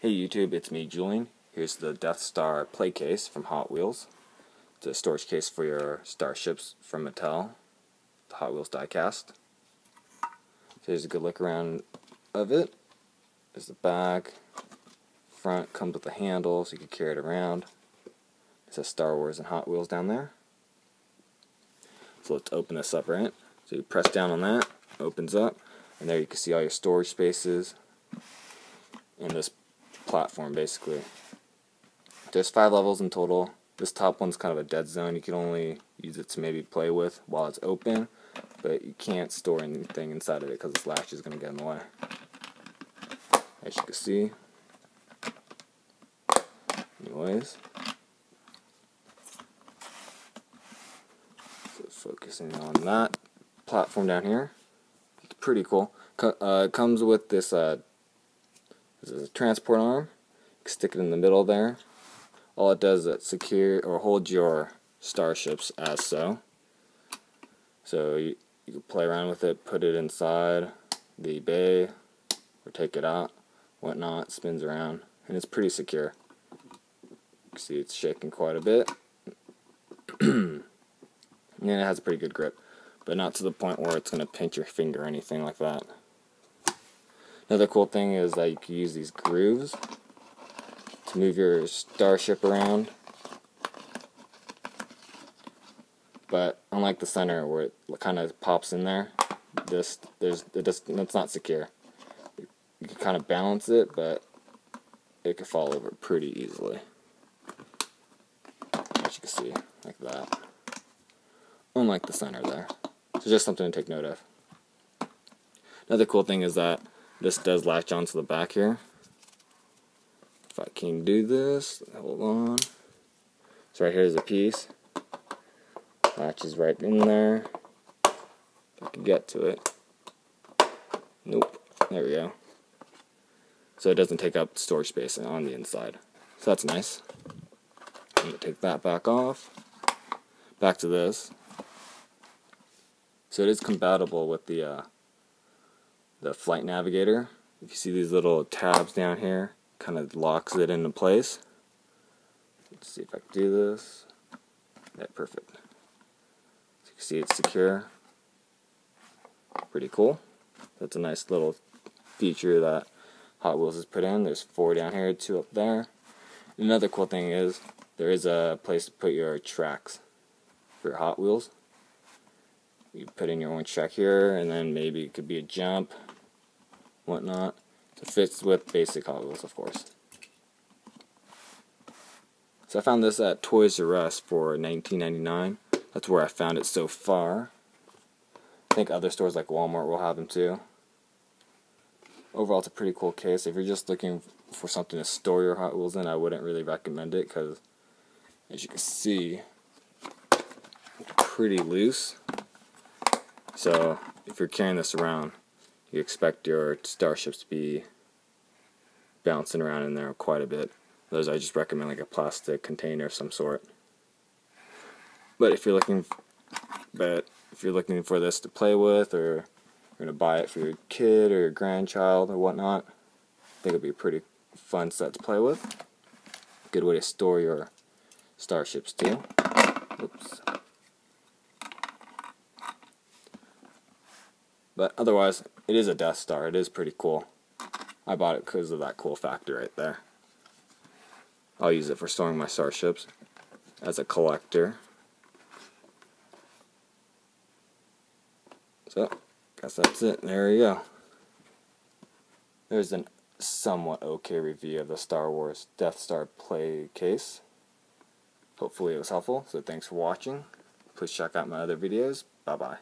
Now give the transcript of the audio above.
Hey YouTube, it's me, Julian. Here's the Death Star Play Case from Hot Wheels. It's a storage case for your starships from Mattel, the Hot Wheels diecast. So here's a good look around of it. There's the back. Front comes with a handle so you can carry it around. It says Star Wars and Hot Wheels down there. So let's open this up, right? So you press down on that, it opens up, and there you can see all your storage spaces and this platform basically. There's 5 levels in total. This top one's kind of a dead zone. You can only use it to maybe play with while it's open, but you can't store anything inside of it because this latch is going to get in the way. As you can see. Anyways. So focusing on that platform down here. It's pretty cool. It comes with this this is a transport arm. You can stick it in the middle there. All it does is it secure or hold your starships as so. So you can play around with it, put it inside the bay, or take it out, whatnot. It spins around, and it's pretty secure. You can see it's shaking quite a bit, and it has a pretty good grip, but not to the point where it's going to pinch your finger or anything like that. Another cool thing is that you can use these grooves to move your starship around. But unlike the center where it kind of pops in there, it's not secure. You can kind of balance it, but it could fall over pretty easily. As you can see, like that. Unlike the center there. So just something to take note of. Another cool thing is that this does latch onto the back here. If I can do this, hold on. So right here is a piece. Latches right in there. If I can get to it. Nope. There we go. So it doesn't take up storage space on the inside. So that's nice. I'm going to take that back off. Back to this. So it is compatible with the flight navigator. If you see these little tabs down here, kind of locks it into place. Let's see if I can do this. Yeah, perfect. So you can see it's secure. Pretty cool. That's a nice little feature that Hot Wheels has put in. There's 4 down here, 2 up there. Another cool thing is there is a place to put your tracks for your Hot Wheels. You put in your orange track here, and then maybe it could be a jump, whatnot. So it fits with basic Hot Wheels, of course. So I found this at Toys R Us for $19.99. That's where I found it so far. I think other stores like Walmart will have them too. Overall, it's a pretty cool case. If you're just looking for something to store your Hot Wheels in, I wouldn't really recommend it because, as you can see, it's pretty loose. So if you're carrying this around, you expect your starships to be bouncing around in there quite a bit. Those I just recommend like a plastic container of some sort. But if you're looking for this to play with, or you're gonna buy it for your kid or your grandchild or whatnot, I think it'll be a pretty fun set to play with. Good way to store your starships too. Oops. But otherwise, it is a Death Star. It is pretty cool. I bought it because of that cool factor right there. I'll use it for storing my starships as a collector. So, I guess that's it. There we go. There's a somewhat okay review of the Star Wars Death Star Play Case. Hopefully it was helpful, so thanks for watching. Please check out my other videos. Bye-bye.